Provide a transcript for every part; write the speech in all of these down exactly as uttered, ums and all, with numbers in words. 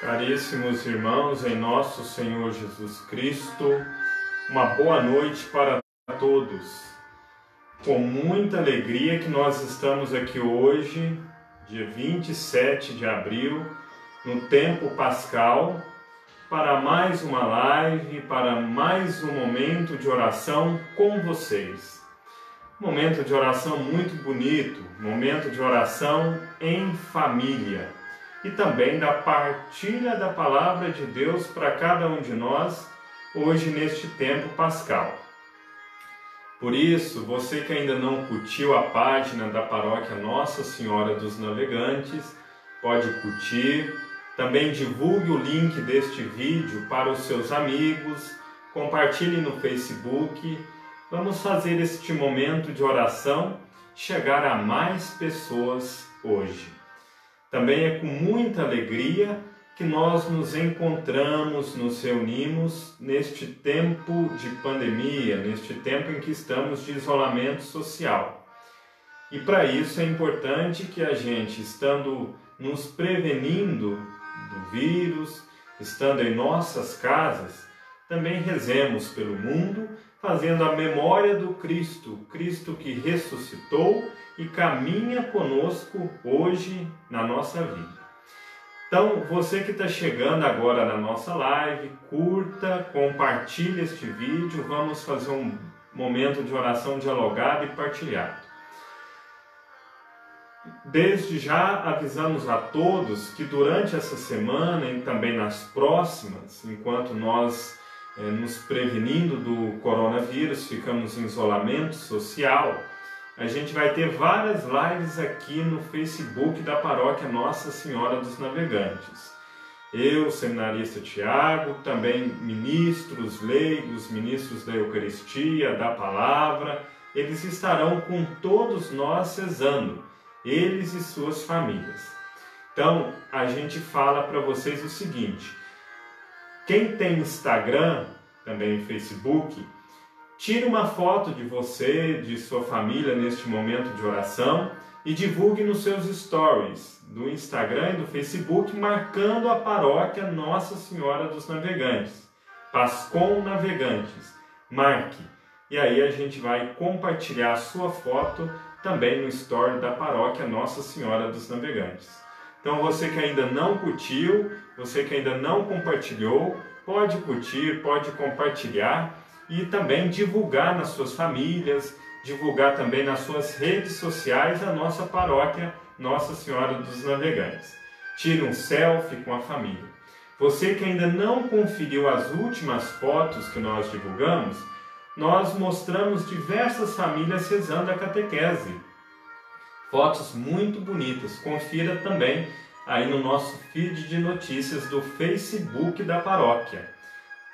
Caríssimos irmãos, em nosso Senhor Jesus Cristo, uma boa noite para todos. Com muita alegria que nós estamos aqui hoje, dia vinte e sete de abril, no tempo pascal, para mais uma live, para mais um momento de oração com vocês. Momento de oração muito bonito, momento de oração em família. E também da partilha da Palavra de Deus para cada um de nós, hoje neste tempo pascal. Por isso, você que ainda não curtiu a página da paróquia Nossa Senhora dos Navegantes, pode curtir. Também divulgue o link deste vídeo para os seus amigos, compartilhe no Facebook. Vamos fazer este momento de oração chegar a mais pessoas hoje. Também é com muita alegria que nós nos encontramos, nos reunimos neste tempo de pandemia, neste tempo em que estamos de isolamento social. E para isso é importante que a gente, estando nos prevenindo do vírus, estando em nossas casas, também rezemos pelo mundo, fazendo a memória do Cristo, Cristo que ressuscitou e caminha conosco hoje na nossa vida. Então, você que está chegando agora na nossa live, curta, compartilhe este vídeo, vamos fazer um momento de oração dialogado e partilhado. Desde já avisamos a todos que durante essa semana e também nas próximas, enquanto nós eh, nos prevenindo do coronavírus, ficamos em isolamento social, a gente vai ter várias lives aqui no Facebook da paróquia Nossa Senhora dos Navegantes. Eu, seminarista Thiago, também ministros leigos, ministros da Eucaristia, da Palavra, eles estarão com todos nós rezando, eles e suas famílias. Então, a gente fala para vocês o seguinte: quem tem Instagram, também Facebook, tire uma foto de você, de sua família neste momento de oração e divulgue nos seus stories do Instagram e do Facebook, marcando a paróquia Nossa Senhora dos Navegantes, Pascom Navegantes. Marque. E aí a gente vai compartilhar a sua foto também no store da paróquia Nossa Senhora dos Navegantes. Então você que ainda não curtiu, você que ainda não compartilhou, pode curtir, pode compartilhar e também divulgar nas suas famílias, divulgar também nas suas redes sociais a nossa paróquia Nossa Senhora dos Navegantes. Tire um selfie com a família. Você que ainda não conferiu as últimas fotos que nós divulgamos, nós mostramos diversas famílias rezando a catequese. Fotos muito bonitas. Confira também aí no nosso feed de notícias do Facebook da paróquia.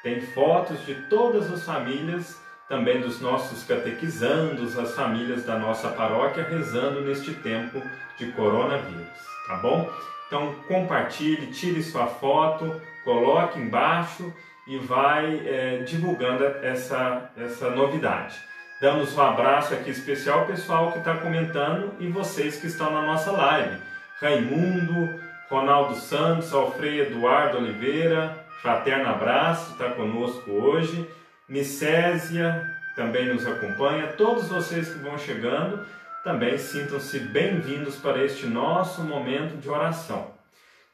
Tem fotos de todas as famílias, também dos nossos catequizandos, as famílias da nossa paróquia rezando neste tempo de coronavírus, tá bom? Então compartilhe, tire sua foto, coloque embaixo e vai é, divulgando essa, essa novidade. Damos um abraço aqui especial ao pessoal que está comentando e vocês que estão na nossa live. Raimundo, Ronaldo Santos, Alfredo Eduardo Oliveira, fraterno abraço, está conosco hoje. Nicésia também nos acompanha. Todos vocês que vão chegando, também sintam-se bem-vindos para este nosso momento de oração.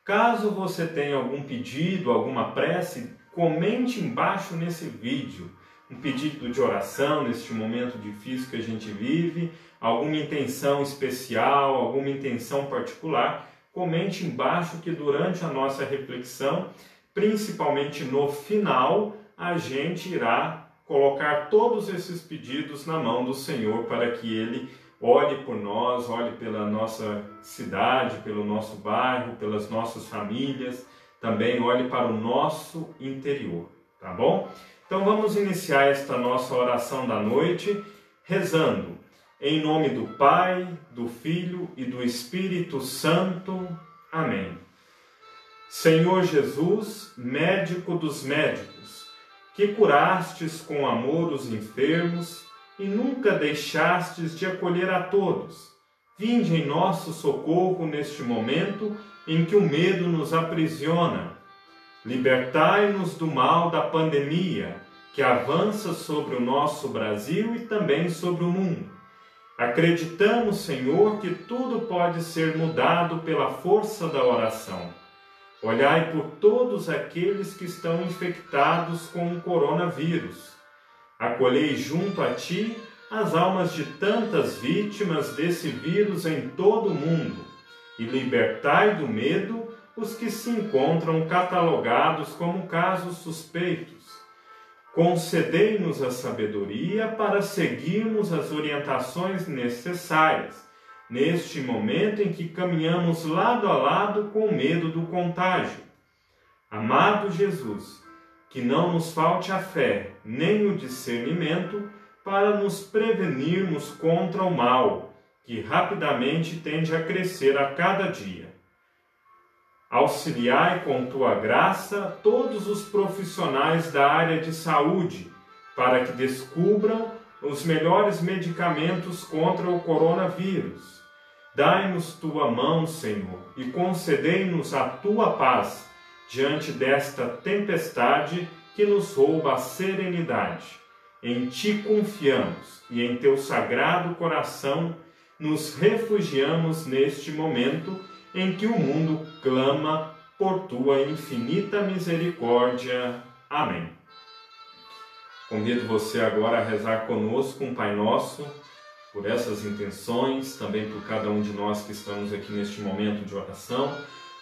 Caso você tenha algum pedido, alguma prece, comente embaixo nesse vídeo um pedido de oração neste momento difícil que a gente vive, alguma intenção especial, alguma intenção particular. Comente embaixo que durante a nossa reflexão, principalmente no final, a gente irá colocar todos esses pedidos na mão do Senhor para que Ele olhe por nós, olhe pela nossa cidade, pelo nosso bairro, pelas nossas famílias. Também olhe para o nosso interior, tá bom? Então vamos iniciar esta nossa oração da noite rezando. Em nome do Pai, do Filho e do Espírito Santo. Amém. Senhor Jesus, médico dos médicos, que curastes com amor os enfermos e nunca deixastes de acolher a todos, vinde em nosso socorro neste momento em que o medo nos aprisiona Libertai-nos do mal da pandemia que avança sobre o nosso Brasil e também sobre o mundo. Acreditamos, Senhor, que tudo pode ser mudado pela força da oração. Olhai por todos aqueles que estão infectados com o coronavírus. Acolhei junto a Ti as almas de tantas vítimas desse vírus em todo o mundo e libertai do medo os que se encontram catalogados como casos suspeitos. Concedei-nos a sabedoria para seguirmos as orientações necessárias neste momento em que caminhamos lado a lado com medo do contágio. Amado Jesus, que não nos falte a fé nem o discernimento para nos prevenirmos contra o mal, que rapidamente tende a crescer a cada dia. Auxiliai com Tua graça todos os profissionais da área de saúde, para que descubram os melhores medicamentos contra o coronavírus. Dai-nos Tua mão, Senhor, e concedei-nos a Tua paz diante desta tempestade que nos rouba a serenidade. Em Ti confiamos e em Teu sagrado coração nos refugiamos neste momento em que o mundo clama por Tua infinita misericórdia. Amém. Convido você agora a rezar conosco um Pai Nosso, por essas intenções, também por cada um de nós que estamos aqui neste momento de oração,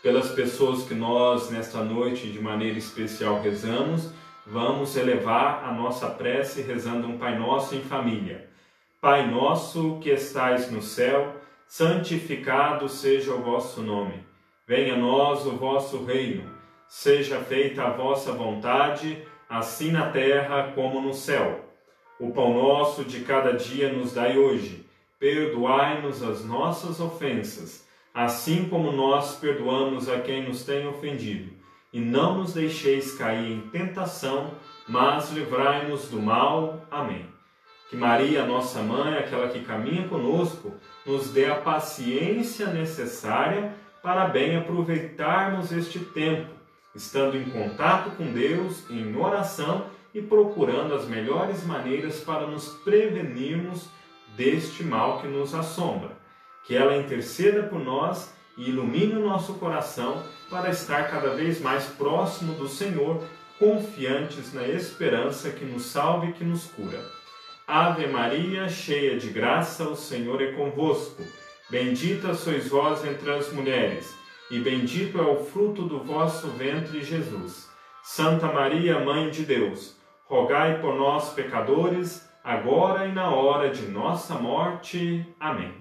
pelas pessoas que nós, nesta noite, de maneira especial rezamos. Vamos elevar a nossa prece rezando um Pai Nosso em família. Pai nosso que estais no céu, santificado seja o vosso nome. Venha a nós o vosso reino. Seja feita a vossa vontade, assim na terra como no céu. O pão nosso de cada dia nos dai hoje. Perdoai-nos as nossas ofensas, assim como nós perdoamos a quem nos tem ofendido. E não nos deixeis cair em tentação, mas livrai-nos do mal. Amém. Que Maria, nossa mãe, aquela que caminha conosco, nos dê a paciência necessária para bem aproveitarmos este tempo, estando em contato com Deus, em oração e procurando as melhores maneiras para nos prevenirmos deste mal que nos assombra. Que ela interceda por nós e ilumine o nosso coração para estar cada vez mais próximo do Senhor, confiantes na esperança que nos salva e que nos cura. Ave Maria, cheia de graça, o Senhor é convosco. Bendita sois vós entre as mulheres, e bendito é o fruto do vosso ventre, Jesus. Santa Maria, Mãe de Deus, rogai por nós, pecadores, agora e na hora de nossa morte. Amém.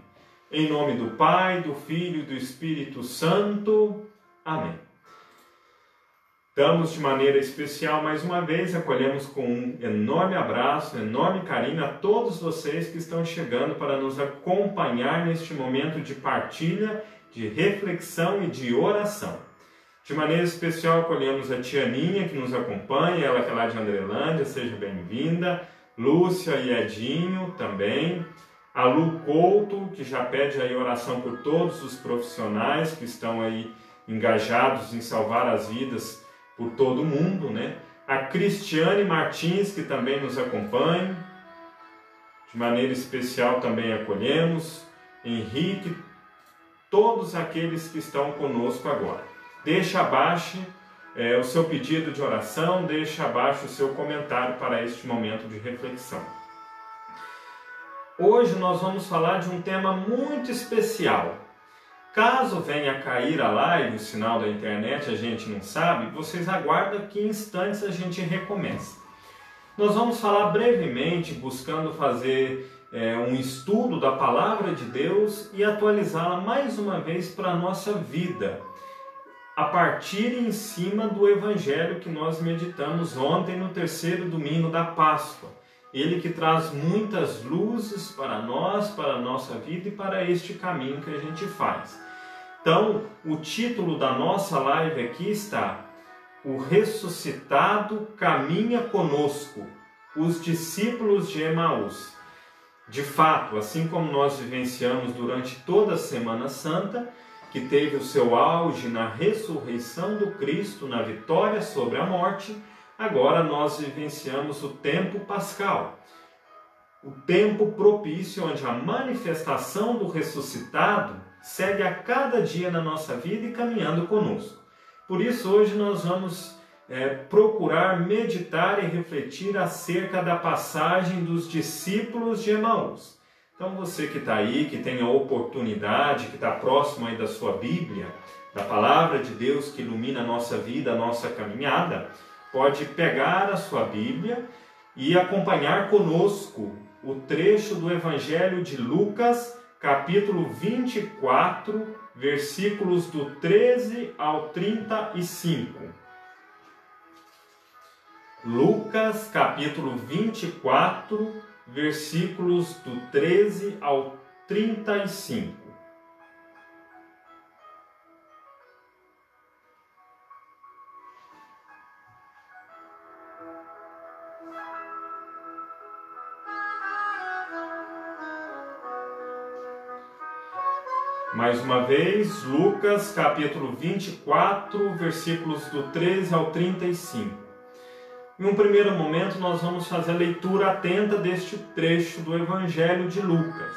Em nome do Pai, do Filho e do Espírito Santo. Amém. Damos de maneira especial mais uma vez, acolhemos com um enorme abraço, um enorme carinho a todos vocês que estão chegando para nos acompanhar neste momento de partilha, de reflexão e de oração. De maneira especial acolhemos a tia Aninha que nos acompanha, ela que é lá de Andrelândia, seja bem-vinda. Lúcia e Edinho também. A Lu Couto, que já pede aí oração por todos os profissionais que estão aí engajados em salvar as vidas por todo o mundo, né? A Cristiane Martins, que também nos acompanha. De maneira especial também acolhemos. Henrique, todos aqueles que estão conosco agora. Deixa abaixo é, o seu pedido de oração, deixa abaixo o seu comentário para este momento de reflexão. Hoje nós vamos falar de um tema muito especial. Caso venha a cair a live, o sinal da internet, a gente não sabe, vocês aguardam que em instantes a gente recomeça. Nós vamos falar brevemente, buscando fazer é, um estudo da Palavra de Deus e atualizá-la mais uma vez para a nossa vida, a partir e em cima do Evangelho que nós meditamos ontem no terceiro domingo da Páscoa. Ele que traz muitas luzes para nós, para a nossa vida e para este caminho que a gente faz. Então, o título da nossa live aqui está: O ressuscitado caminha conosco, os discípulos de Emaús. De fato, assim como nós vivenciamos durante toda a Semana Santa, que teve o seu auge na ressurreição do Cristo, na vitória sobre a morte, agora nós vivenciamos o tempo pascal, o tempo propício onde a manifestação do ressuscitado segue a cada dia na nossa vida e caminhando conosco. Por isso, hoje nós vamos é, procurar meditar e refletir acerca da passagem dos discípulos de Emaús. Então você que está aí, que tem a oportunidade, que está próximo aí da sua Bíblia, da Palavra de Deus que ilumina a nossa vida, a nossa caminhada, pode pegar a sua Bíblia e acompanhar conosco o trecho do Evangelho de Lucas, capítulo vinte e quatro, versículos do treze ao trinta e cinco. Lucas, capítulo vinte e quatro, versículos do treze ao trinta e cinco. Mais uma vez, Lucas capítulo vinte e quatro, versículos do treze ao trinta e cinco. Em um primeiro momento, nós vamos fazer a leitura atenta deste trecho do Evangelho de Lucas.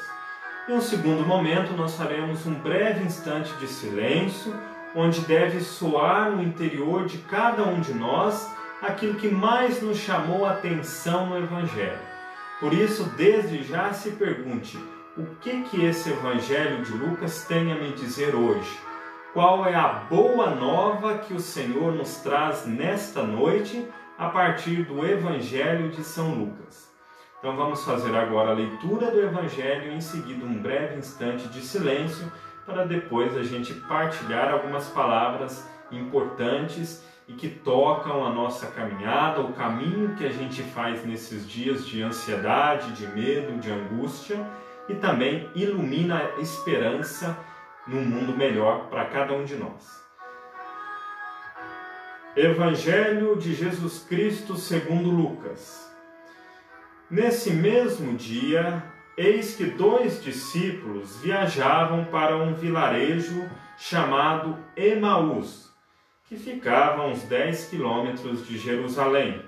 Em um segundo momento, nós faremos um breve instante de silêncio, onde deve soar no interior de cada um de nós aquilo que mais nos chamou a atenção no Evangelho. Por isso, desde já se pergunte: o que que esse Evangelho de Lucas tem a me dizer hoje? Qual é a boa nova que o Senhor nos traz nesta noite a partir do Evangelho de São Lucas? Então vamos fazer agora a leitura do Evangelho e em seguida um breve instante de silêncio para depois a gente partilhar algumas palavras importantes e que tocam a nossa caminhada, o caminho que a gente faz nesses dias de ansiedade, de medo, de angústia, e também ilumina a esperança num mundo melhor para cada um de nós. Evangelho de Jesus Cristo segundo Lucas. Nesse mesmo dia, eis que dois discípulos viajavam para um vilarejo chamado Emaús, que ficava a uns dez quilômetros de Jerusalém.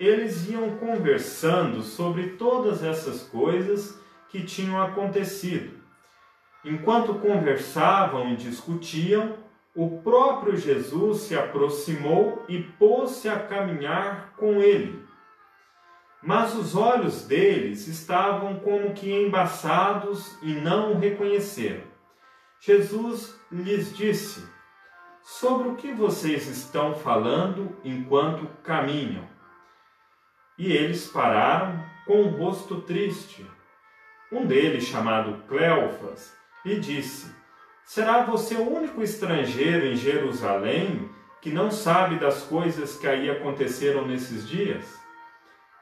Eles iam conversando sobre todas essas coisas que tinham acontecido. Enquanto conversavam e discutiam, o próprio Jesus se aproximou e pôs-se a caminhar com ele. Mas os olhos deles estavam como que embaçados e não o reconheceram. Jesus lhes disse: sobre o que vocês estão falando enquanto caminham? E eles pararam com o rosto triste. Um deles, chamado Cléofas, lhe disse: será você o único estrangeiro em Jerusalém que não sabe das coisas que aí aconteceram nesses dias?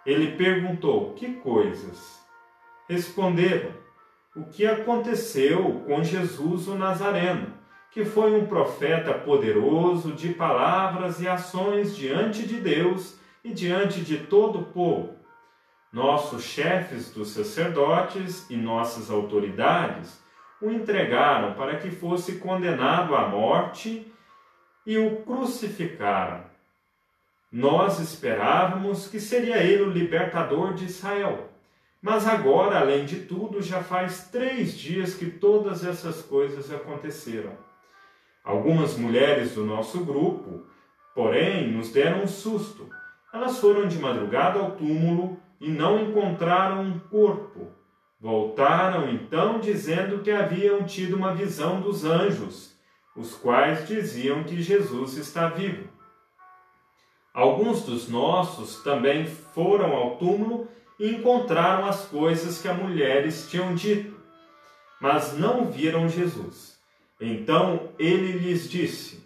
Ele perguntou: que coisas? Responderam: o que aconteceu com Jesus o Nazareno, que foi um profeta poderoso de palavras e ações diante de Deus e diante de todo o povo. Nossos chefes dos sacerdotes e nossas autoridades o entregaram para que fosse condenado à morte e o crucificaram. Nós esperávamos que seria ele o libertador de Israel, mas agora, além de tudo, já faz três dias que todas essas coisas aconteceram. Algumas mulheres do nosso grupo, porém, nos deram um susto. Elas foram de madrugada ao túmulo e não encontraram um corpo. Voltaram então dizendo que haviam tido uma visão dos anjos, os quais diziam que Jesus está vivo. Alguns dos nossos também foram ao túmulo e encontraram as coisas que as mulheres tinham dito, mas não viram Jesus. Então ele lhes disse: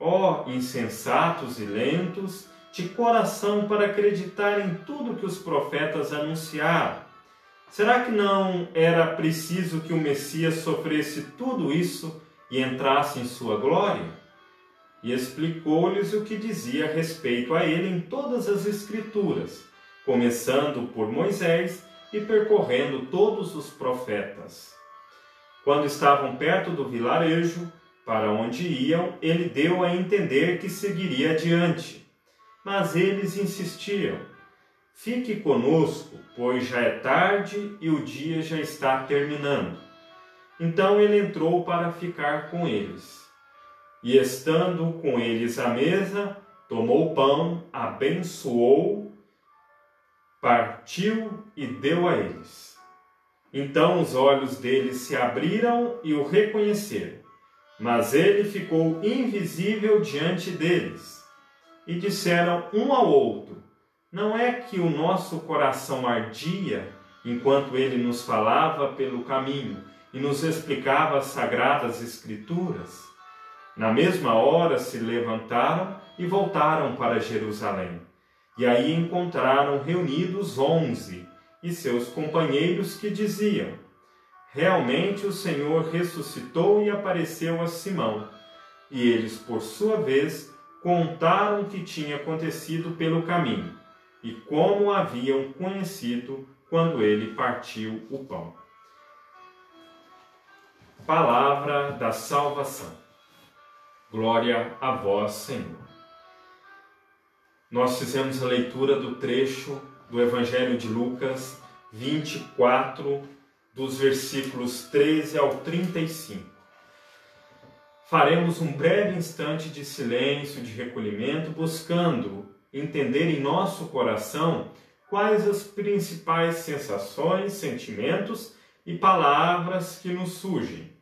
ó insensatos e lentos de coração para acreditar em tudo que os profetas anunciaram. Será que não era preciso que o Messias sofresse tudo isso e entrasse em sua glória? E explicou-lhes o que dizia a respeito a ele em todas as Escrituras, começando por Moisés e percorrendo todos os profetas. Quando estavam perto do vilarejo, para onde iam, ele deu a entender que seguiria adiante. Mas eles insistiam: fique conosco, pois já é tarde e o dia já está terminando. Então ele entrou para ficar com eles. E estando com eles à mesa, tomou o pão, abençoou, partiu e deu a eles. Então os olhos deles se abriram e o reconheceram, mas ele ficou invisível diante deles. E disseram um ao outro: não é que o nosso coração ardia enquanto ele nos falava pelo caminho e nos explicava as sagradas escrituras? Na mesma hora se levantaram e voltaram para Jerusalém. E aí encontraram reunidos onze e seus companheiros, que diziam: realmente o Senhor ressuscitou e apareceu a Simão. E eles, por sua vez, contaram o que tinha acontecido pelo caminho e como o haviam conhecido quando ele partiu o pão. Palavra da salvação. Glória a vós, Senhor. Nós fizemos a leitura do trecho do Evangelho de Lucas vinte e quatro, dos versículos treze ao trinta e cinco. Faremos um breve instante de silêncio, de recolhimento, buscando entender em nosso coração quais as principais sensações, sentimentos e palavras que nos surgem.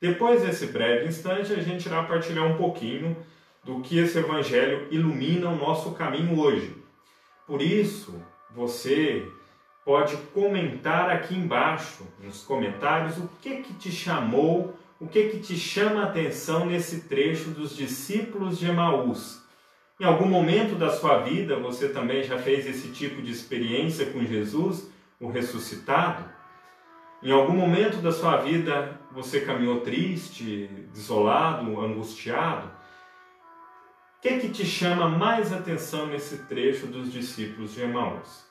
Depois desse breve instante, a gente irá partilhar um pouquinho do que esse Evangelho ilumina o nosso caminho hoje. Por isso, você pode comentar aqui embaixo, nos comentários, o que que te chamou, o que que te chama a atenção nesse trecho dos discípulos de Emaús. Em algum momento da sua vida, você também já fez esse tipo de experiência com Jesus, o ressuscitado? Em algum momento da sua vida, você caminhou triste, desolado, angustiado? O que que te chama mais atenção nesse trecho dos discípulos de Emaús?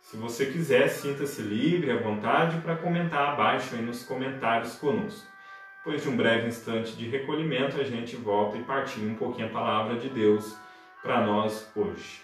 Se você quiser, sinta-se livre, à vontade, para comentar abaixo aí nos comentários conosco. Depois de um breve instante de recolhimento, a gente volta e partilha um pouquinho a palavra de Deus para nós hoje.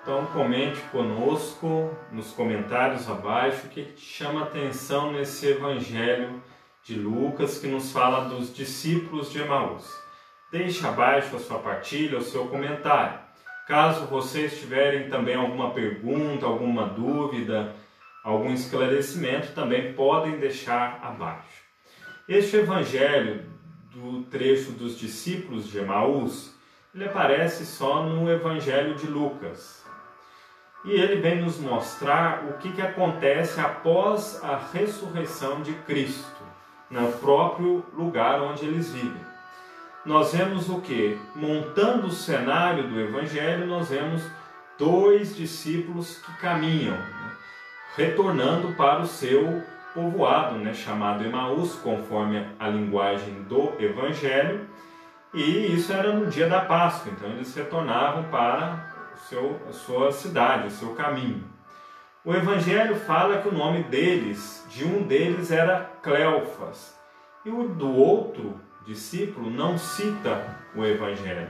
Então comente conosco nos comentários abaixo o que te chama a atenção nesse Evangelho de Lucas que nos fala dos discípulos de Emaús. Deixe abaixo a sua partilha, o seu comentário. Caso vocês tiverem também alguma pergunta, alguma dúvida, algum esclarecimento, também podem deixar abaixo. Este Evangelho do trecho dos discípulos de Emaús, ele aparece só no Evangelho de Lucas. E ele vem nos mostrar o que que acontece após a ressurreição de Cristo, no próprio lugar onde eles vivem. Nós vemos o que? Montando o cenário do Evangelho, nós vemos dois discípulos que caminham, né, retornando para o seu povoado, né, chamado Emaús, conforme a linguagem do Evangelho. E isso era no dia da Páscoa, então eles retornavam para... Seu, a sua cidade, o seu caminho. O Evangelho fala que o nome deles, de um deles era Cléofas, e o do outro discípulo não cita o Evangelho.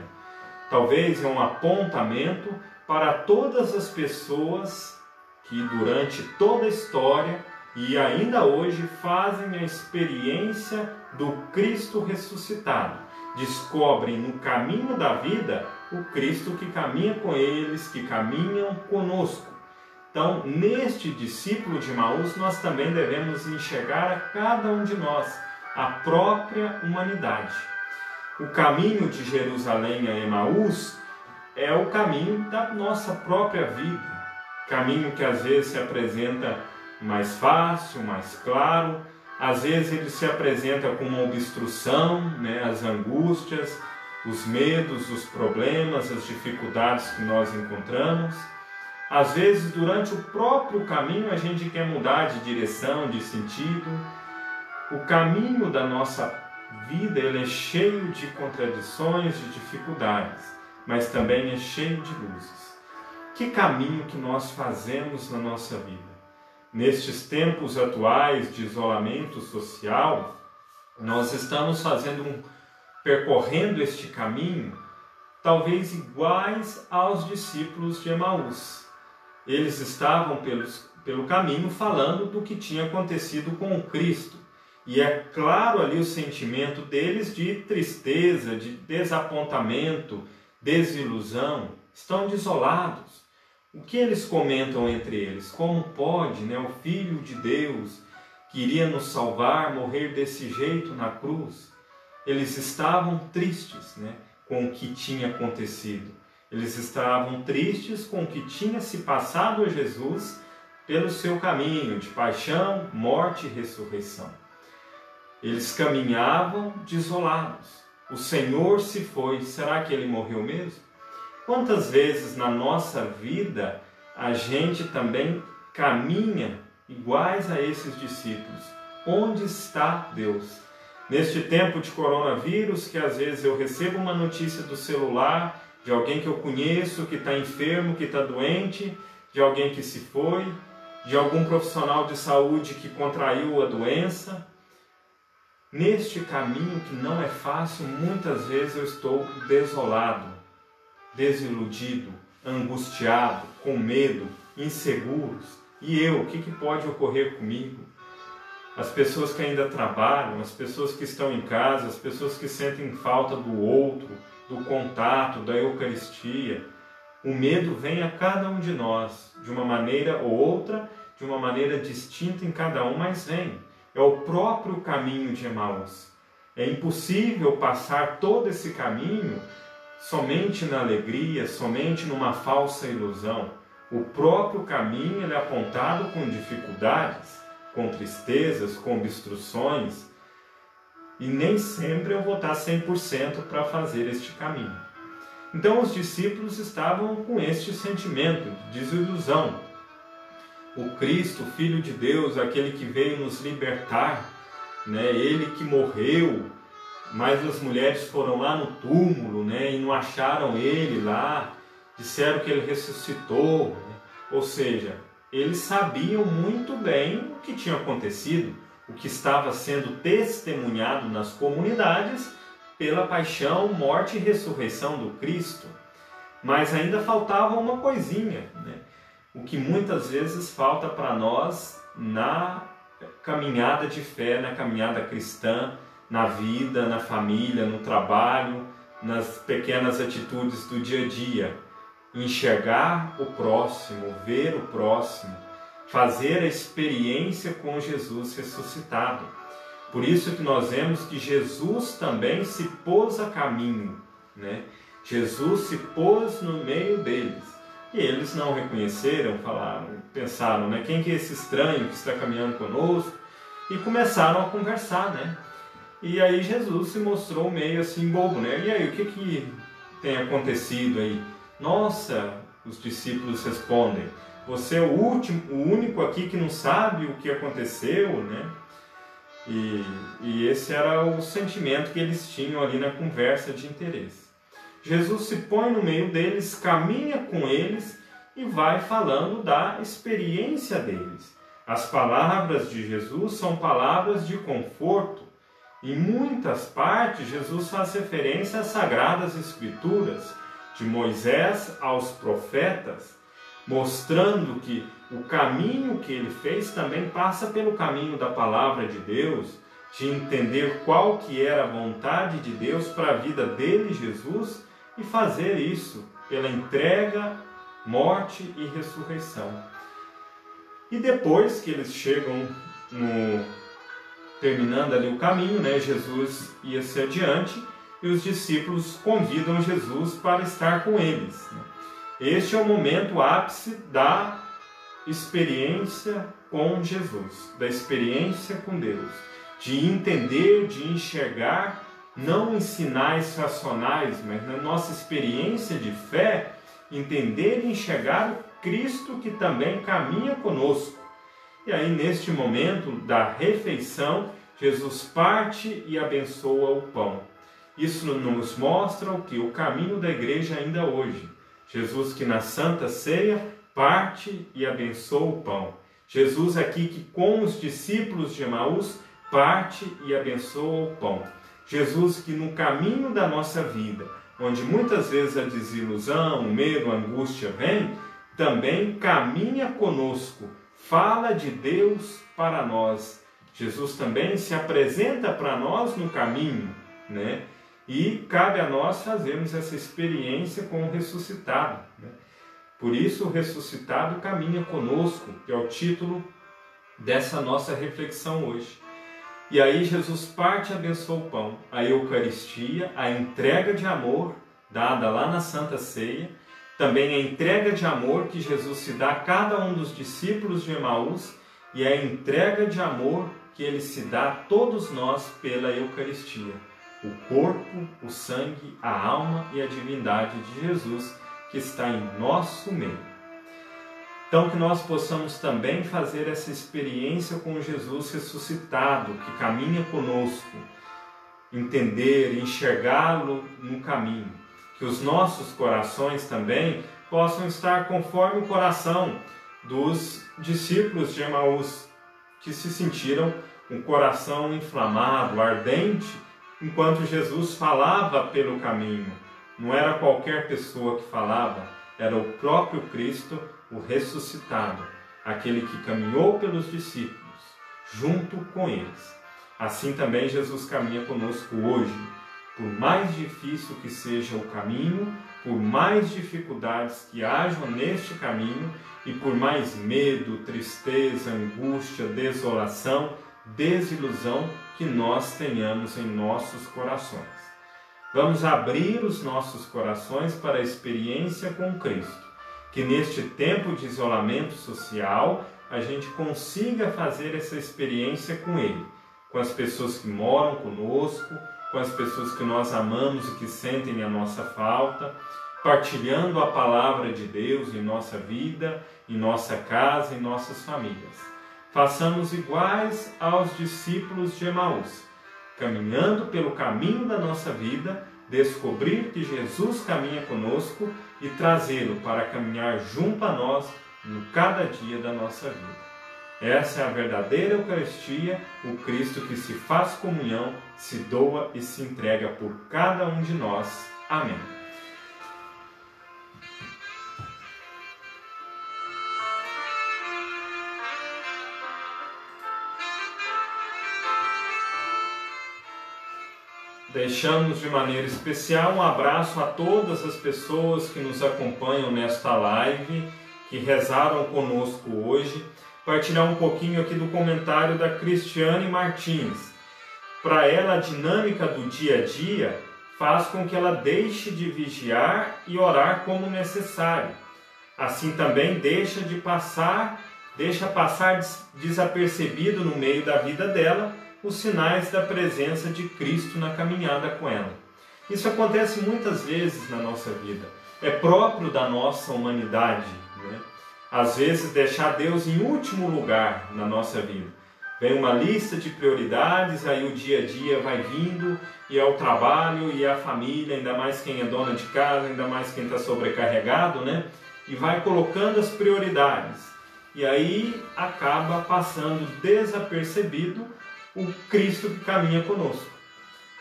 Talvez é um apontamento para todas as pessoas que durante toda a história e ainda hoje fazem a experiência do Cristo ressuscitado. Descobrem no caminho da vida o Cristo que caminha com eles, que caminham conosco. Então, neste discípulo de Emaús, nós também devemos enxergar a cada um de nós a própria humanidade. O caminho de Jerusalém a Emaús é o caminho da nossa própria vida. Caminho que às vezes se apresenta mais fácil, mais claro. Às vezes ele se apresenta com uma obstrução, né? As angústias, os medos, os problemas, as dificuldades que nós encontramos. Às vezes, durante o próprio caminho, a gente quer mudar de direção, de sentido. O caminho da nossa vida ele é cheio de contradições, de dificuldades, mas também é cheio de luzes. Que caminho que nós fazemos na nossa vida? Nestes tempos atuais de isolamento social, nós estamos fazendo um, percorrendo este caminho, talvez iguais aos discípulos de Emaús. Eles estavam pelos, pelo caminho falando do que tinha acontecido com o Cristo. E é claro ali o sentimento deles de tristeza, de desapontamento, desilusão. Estão desolados. O que eles comentam entre eles? Como pode, né, o Filho de Deus que iria nos salvar, morrer desse jeito na cruz? Eles estavam tristes, né, com o que tinha acontecido. Eles estavam tristes com o que tinha se passado a Jesus pelo seu caminho de paixão, morte e ressurreição. Eles caminhavam desolados. O Senhor se foi. Será que ele morreu mesmo? Quantas vezes na nossa vida a gente também caminha iguais a esses discípulos? Onde está Deus? Neste tempo de coronavírus, que às vezes eu recebo uma notícia do celular de alguém que eu conheço, que está enfermo, que está doente, de alguém que se foi, de algum profissional de saúde que contraiu a doença. Neste caminho que não é fácil, muitas vezes eu estou desolado, desiludido, angustiado, com medo, inseguros. E eu, o que, que pode ocorrer comigo? As pessoas que ainda trabalham, as pessoas que estão em casa, as pessoas que sentem falta do outro, do contato, da Eucaristia. O medo vem a cada um de nós, de uma maneira ou outra, de uma maneira distinta em cada um, mas vem. É o próprio caminho de Emaús. É impossível passar todo esse caminho somente na alegria, somente numa falsa ilusão. O próprio caminho ele é apontado com dificuldades, com tristezas, com obstruções. E nem sempre eu vou estar cem por cento para fazer este caminho. Então os discípulos estavam com este sentimento de desilusão. O Cristo, Filho de Deus, aquele que veio nos libertar, né? Ele que morreu, mas as mulheres foram lá no túmulo, né? E não acharam ele lá, disseram que ele ressuscitou, né? Ou seja, eles sabiam muito bem o que tinha acontecido, o que estava sendo testemunhado nas comunidades pela paixão, morte e ressurreição do Cristo. Mas ainda faltava uma coisinha, né? O que muitas vezes falta para nós na caminhada de fé, na caminhada cristã, na vida, na família, no trabalho, nas pequenas atitudes do dia a dia. Enxergar o próximo, ver o próximo, fazer a experiência com Jesus ressuscitado. Por isso que nós vemos que Jesus também se pôs a caminho, né? Jesus se pôs no meio deles. E eles não reconheceram, falaram, pensaram, né? Quem que é esse estranho que está caminhando conosco? E começaram a conversar, né? E aí Jesus se mostrou meio assim bobo, né? E aí, o que que tem acontecido aí? Nossa, os discípulos respondem, você é o último, o único aqui que não sabe o que aconteceu, né? E, e esse era o sentimento que eles tinham ali na conversa de interesse. Jesus se põe no meio deles, caminha com eles e vai falando da experiência deles. As palavras de Jesus são palavras de conforto. Em muitas partes, Jesus faz referência às Sagradas Escrituras, de Moisés aos profetas, mostrando que o caminho que ele fez também passa pelo caminho da Palavra de Deus, de entender qual que era a vontade de Deus para a vida dele, Jesus, e fazer isso pela entrega, morte e ressurreição. E depois que eles chegam no, terminando ali o caminho, né, Jesus ia-se adiante e os discípulos convidam Jesus para estar com eles. Este é o momento ápice da experiência com Jesus, da experiência com Deus, de entender, de enxergar, não em sinais racionais, mas na nossa experiência de fé, entender e enxergar o Cristo que também caminha conosco. E aí, neste momento da refeição, Jesus parte e abençoa o pão. Isso nos mostra o que? O caminho da igreja ainda hoje. Jesus que na Santa Ceia parte e abençoa o pão. Jesus aqui que com os discípulos de Emaús parte e abençoa o pão. Jesus que no caminho da nossa vida, onde muitas vezes a desilusão, o medo, a angústia vem, também caminha conosco, fala de Deus para nós. Jesus também se apresenta para nós no caminho, né? E cabe a nós fazermos essa experiência com o ressuscitado, né? Por isso, o ressuscitado caminha conosco, que é o título dessa nossa reflexão hoje. E aí Jesus parte e abençoa o pão, a Eucaristia, a entrega de amor dada lá na Santa Ceia, também a entrega de amor que Jesus se dá a cada um dos discípulos de Emaús e a entrega de amor que Ele se dá a todos nós pela Eucaristia, o corpo, o sangue, a alma e a divindade de Jesus que está em nosso meio. Então que nós possamos também fazer essa experiência com Jesus ressuscitado, que caminha conosco, entender, enxergá-lo no caminho. Que os nossos corações também possam estar conforme o coração dos discípulos de Emaús, que se sentiram um coração inflamado, ardente, enquanto Jesus falava pelo caminho. Não era qualquer pessoa que falava, era o próprio Cristo, o ressuscitado, aquele que caminhou pelos discípulos, junto com eles. Assim também Jesus caminha conosco hoje. Por mais difícil que seja o caminho, por mais dificuldades que hajam neste caminho, e por mais medo, tristeza, angústia, desolação, desilusão que nós tenhamos em nossos corações. Vamos abrir os nossos corações para a experiência com Cristo. Que neste tempo de isolamento social, a gente consiga fazer essa experiência com Ele, com as pessoas que moram conosco, com as pessoas que nós amamos e que sentem a nossa falta, partilhando a Palavra de Deus em nossa vida, em nossa casa, em nossas famílias. Façamos iguais aos discípulos de Emaús, caminhando pelo caminho da nossa vida, descobrir que Jesus caminha conosco e trazê-lo para caminhar junto a nós no cada dia da nossa vida. Essa é a verdadeira Eucaristia, o Cristo que se faz comunhão, se doa e se entrega por cada um de nós. Amém. Deixamos de maneira especial um abraço a todas as pessoas que nos acompanham nesta live, que rezaram conosco hoje. Partilhar um pouquinho aqui do comentário da Cristiane Martins. Para ela, a dinâmica do dia a dia faz com que ela deixe de vigiar e orar como necessário. Assim também deixa de passar, deixa passar desapercebido no meio da vida dela, os sinais da presença de Cristo na caminhada com ela. Isso acontece muitas vezes na nossa vida. É próprio da nossa humanidade, né? Às vezes deixar Deus em último lugar na nossa vida. Vem uma lista de prioridades, aí o dia a dia vai vindo, e é o trabalho, e é a família, ainda mais quem é dona de casa, ainda mais quem está sobrecarregado, né? e vai colocando as prioridades. E aí acaba passando desapercebido o Cristo que caminha conosco.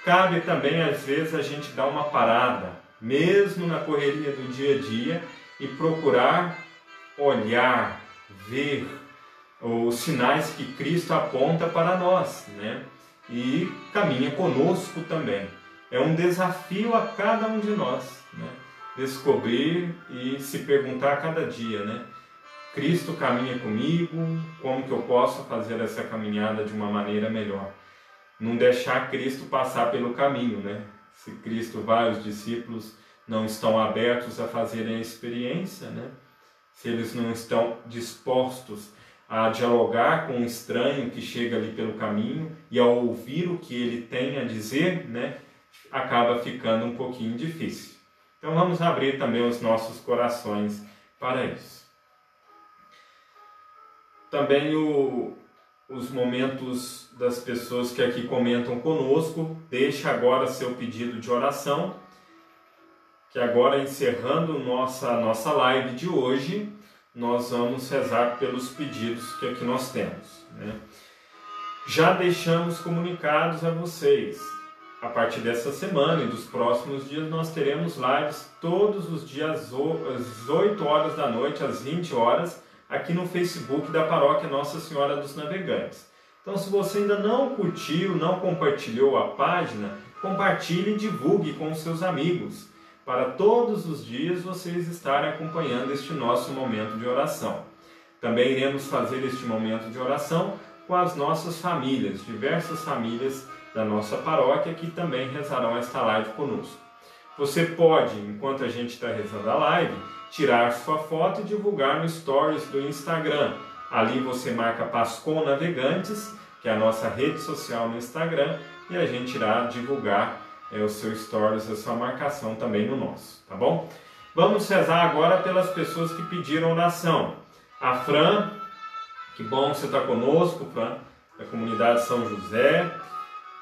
Cabe também, às vezes, a gente dar uma parada, mesmo na correria do dia a dia, e procurar olhar, ver os sinais que Cristo aponta para nós, né? E caminha conosco também. É um desafio a cada um de nós, né? Descobrir e se perguntar a cada dia, né? Cristo caminha comigo, como que eu posso fazer essa caminhada de uma maneira melhor? Não deixar Cristo passar pelo caminho, né? Se Cristo vai, os discípulos não estão abertos a fazerem a experiência, né? Se eles não estão dispostos a dialogar com o estranho que chega ali pelo caminho e a ouvir o que ele tem a dizer, né? Acaba ficando um pouquinho difícil. Então vamos abrir também os nossos corações para isso. Também o, os momentos das pessoas que aqui comentam conosco. Deixa agora seu pedido de oração, que agora, encerrando nossa, nossa live de hoje, nós vamos rezar pelos pedidos que aqui nós temos, né? Já deixamos comunicados a vocês. A partir dessa semana e dos próximos dias, nós teremos lives todos os dias às oito horas da noite, às vinte horas, aqui no Facebook da Paróquia Nossa Senhora dos Navegantes. Então, se você ainda não curtiu, não compartilhou a página, compartilhe e divulgue com seus amigos, para todos os dias vocês estarem acompanhando este nosso momento de oração. Também iremos fazer este momento de oração com as nossas famílias, diversas famílias da nossa paróquia, que também rezarão esta live conosco. Você pode, enquanto a gente está rezando a live, tirar sua foto e divulgar no Stories do Instagram. Ali você marca Pascom Navegantes, que é a nossa rede social no Instagram, e a gente irá divulgar é, o seu Stories, a sua marcação também no nosso, tá bom? Vamos rezar agora pelas pessoas que pediram oração. A Fran, que bom que você está conosco, Fran, da comunidade São José,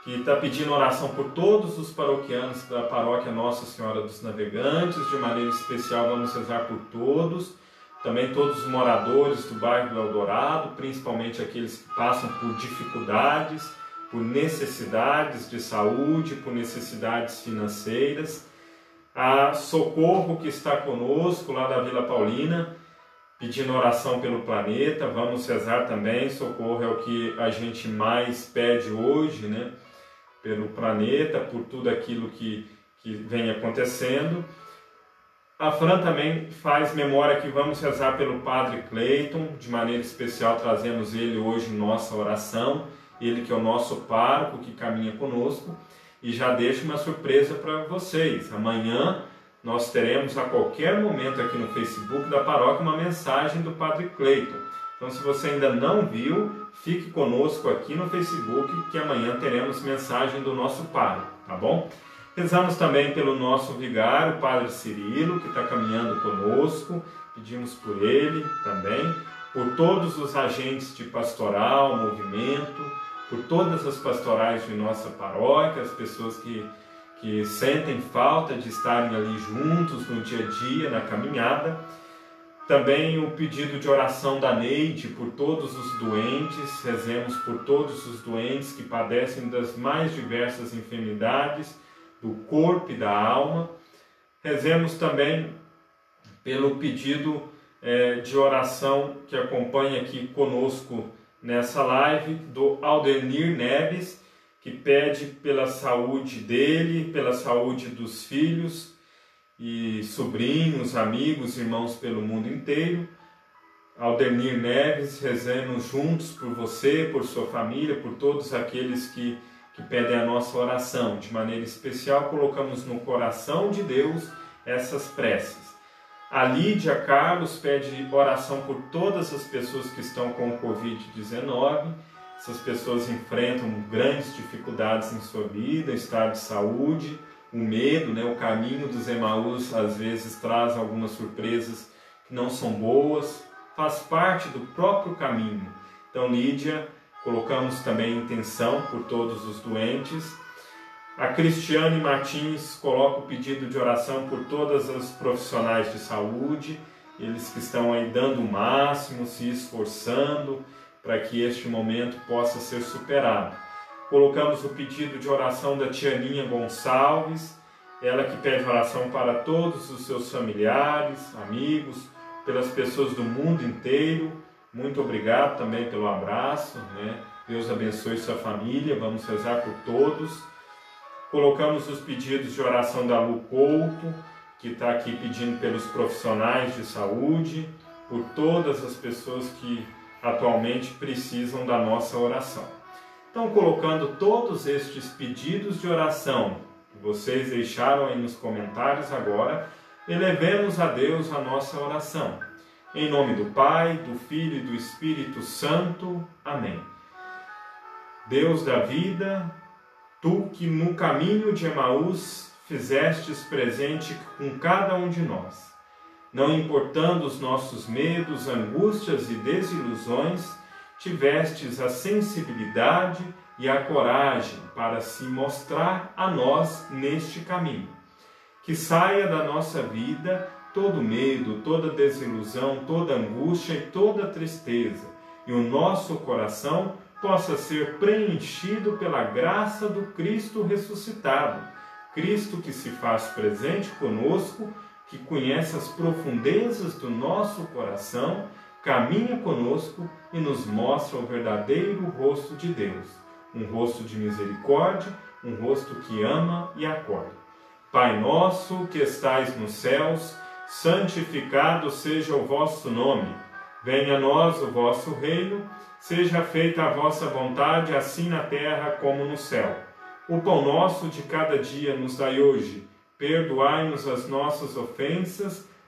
que está pedindo oração por todos os paroquianos da Paróquia Nossa Senhora dos Navegantes. De maneira especial, vamos rezar por todos, também todos os moradores do bairro do Eldorado, principalmente aqueles que passam por dificuldades, por necessidades de saúde, por necessidades financeiras. A Socorro, que está conosco lá da Vila Paulina, pedindo oração pelo planeta. Vamos rezar também. Socorro é o que a gente mais pede hoje, né? Pelo planeta, por tudo aquilo que, que vem acontecendo. A Fran também faz memória que vamos rezar pelo Padre Cleiton. De maneira especial, trazemos ele hoje em nossa oração. Ele que é o nosso pároco, que caminha conosco. E já deixo uma surpresa para vocês. Amanhã nós teremos a qualquer momento aqui no Facebook da paróquia uma mensagem do Padre Cleiton. Então, se você ainda não viu, fique conosco aqui no Facebook, que amanhã teremos mensagem do nosso pároco, tá bom? Rezamos também pelo nosso vigário, o Padre Cirilo, que está caminhando conosco. Pedimos por ele também, por todos os agentes de pastoral, movimento, por todas as pastorais de nossa paróquia, as pessoas que, que sentem falta de estarem ali juntos no dia a dia, na caminhada. Também o pedido de oração da Neide por todos os doentes. Rezemos por todos os doentes que padecem das mais diversas enfermidades do corpo e da alma. Rezemos também pelo pedido eh, de oração que acompanha aqui conosco nessa live, do Aldenir Neves, que pede pela saúde dele, pela saúde dos filhos e sobrinhos, amigos, irmãos pelo mundo inteiro. Aldenir Neves, rezemos juntos por você, por sua família, por todos aqueles que, que pedem a nossa oração. De maneira especial, colocamos no coração de Deus essas preces. A Lídia Carlos pede oração por todas as pessoas que estão com o Covid dezenove. Essas pessoas enfrentam grandes dificuldades em sua vida, estado de saúde. O medo, né? O caminho dos Emaús às vezes traz algumas surpresas que não são boas, faz parte do próprio caminho. Então, Lídia, colocamos também intenção por todos os doentes. A Cristiane Martins coloca o pedido de oração por todas as profissionais de saúde, eles que estão aí dando o máximo, se esforçando para que este momento possa ser superado. Colocamos o pedido de oração da tia Aninha Gonçalves, ela que pede oração para todos os seus familiares, amigos, pelas pessoas do mundo inteiro. Muito obrigado também pelo abraço, né? Deus abençoe sua família, vamos rezar por todos. Colocamos os pedidos de oração da Lu Couto, que está aqui pedindo pelos profissionais de saúde, por todas as pessoas que atualmente precisam da nossa oração. Então, colocando todos estes pedidos de oração que vocês deixaram aí nos comentários agora, elevemos a Deus a nossa oração. Em nome do Pai, do Filho e do Espírito Santo. Amém. Deus da vida, Tu que no caminho de Emaús fizestes presente com cada um de nós, não importando os nossos medos, angústias e desilusões, tivestes a sensibilidade e a coragem para se mostrar a nós neste caminho. Que saia da nossa vida todo medo, toda desilusão, toda angústia e toda tristeza, e o nosso coração possa ser preenchido pela graça do Cristo ressuscitado, Cristo que se faz presente conosco, que conhece as profundezas do nosso coração, caminha conosco e nos mostra o verdadeiro rosto de Deus, um rosto de misericórdia, um rosto que ama e acolhe. Pai nosso que estais nos céus, santificado seja o vosso nome. Venha a nós o vosso reino, seja feita a vossa vontade, assim na terra como no céu. O pão nosso de cada dia nos dai hoje. Perdoai-nos as nossas ofensas,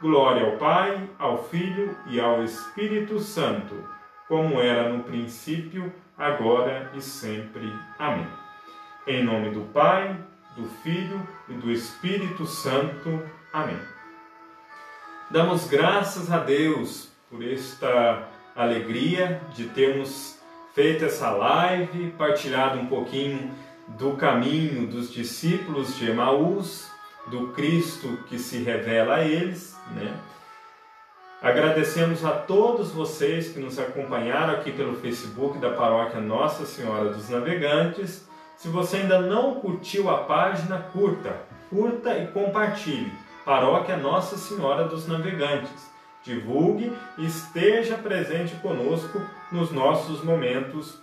Glória ao Pai, ao Filho e ao Espírito Santo, como era no princípio, agora e sempre. Amém. Em nome do Pai, do Filho e do Espírito Santo. Amém. Damos graças a Deus por esta alegria de termos feito essa live, partilhado um pouquinho do caminho dos discípulos de Emaús, do Cristo que se revela a eles, né? Agradecemos a todos vocês que nos acompanharam aqui pelo Facebook da Paróquia Nossa Senhora dos Navegantes. Se você ainda não curtiu a página, curta, curta e compartilhe. Paróquia Nossa Senhora dos Navegantes. Divulgue e esteja presente conosco nos nossos momentos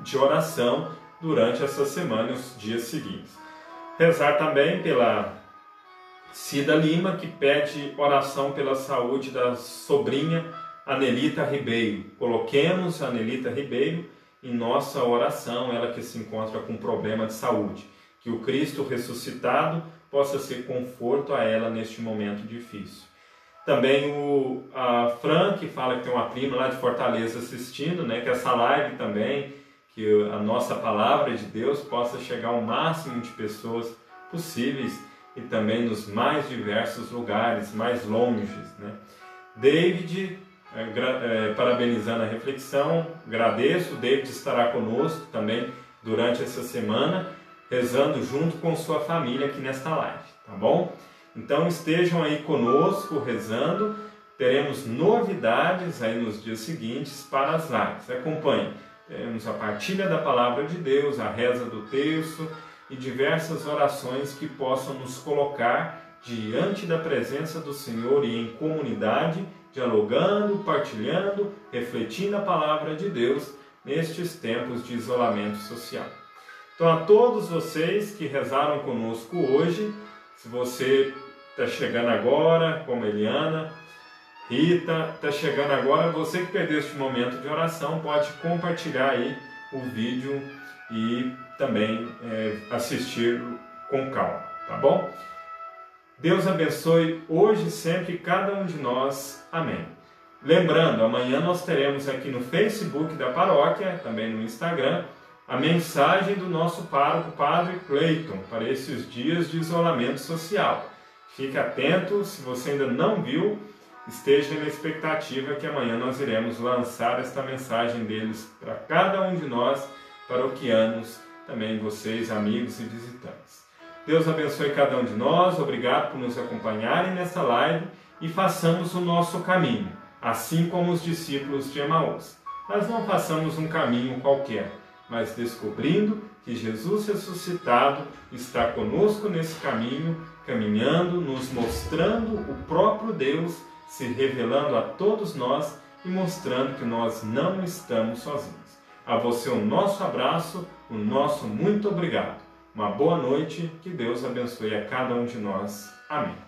de oração durante essa semana e os dias seguintes. Rezar também pela Cida Lima, que pede oração pela saúde da sobrinha Anelita Ribeiro. Coloquemos a Anelita Ribeiro em nossa oração, ela que se encontra com problema de saúde. Que o Cristo ressuscitado possa ser conforto a ela neste momento difícil. Também o a Fran, que fala que tem uma prima lá de Fortaleza assistindo, né, que essa live também, que a nossa palavra de Deus possa chegar ao máximo de pessoas possíveis e também nos mais diversos lugares, mais longes, né? David, é, é, parabenizando a reflexão, agradeço, o David estará conosco também durante essa semana, rezando junto com sua família aqui nesta live, tá bom? Então estejam aí conosco rezando, teremos novidades aí nos dias seguintes para as lives. Acompanhe, teremos a partilha da Palavra de Deus, a reza do texto e diversas orações que possam nos colocar diante da presença do Senhor e em comunidade, dialogando, partilhando, refletindo a Palavra de Deus nestes tempos de isolamento social. Então, a todos vocês que rezaram conosco hoje, se você está chegando agora, como Eliana, Rita, está chegando agora, você que perdeu este momento de oração, pode compartilhar aí o vídeo e também é, assistir com calma, tá bom? Deus abençoe hoje e sempre cada um de nós. Amém. Lembrando, amanhã nós teremos aqui no Facebook da paróquia, também no Instagram, a mensagem do nosso pároco, Padre Cleiton, para esses dias de isolamento social. Fique atento, se você ainda não viu, esteja na expectativa que amanhã nós iremos lançar esta mensagem deles para cada um de nós, paroquianos, também vocês, amigos e visitantes. Deus abençoe cada um de nós, obrigado por nos acompanharem nesta live e façamos o nosso caminho, assim como os discípulos de Emaús. Mas não façamos um caminho qualquer, mas descobrindo que Jesus ressuscitado está conosco nesse caminho, caminhando, nos mostrando o próprio Deus, se revelando a todos nós e mostrando que nós não estamos sozinhos. A você o nosso abraço, o nosso muito obrigado. Uma boa noite, que Deus abençoe a cada um de nós. Amém.